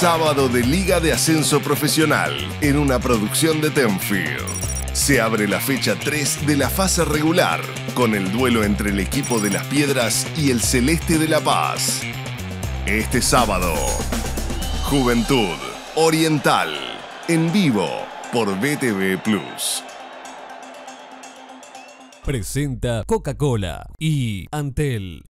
Sábado de Liga de Ascenso Profesional, en una producción de Tenfield. Se abre la fecha 3 de la fase regular, con el duelo entre el equipo de Las Piedras y el Celeste de La Paz. Este sábado, Juventud, Oriental, en vivo por BTV Plus. Presenta Coca-Cola y Antel.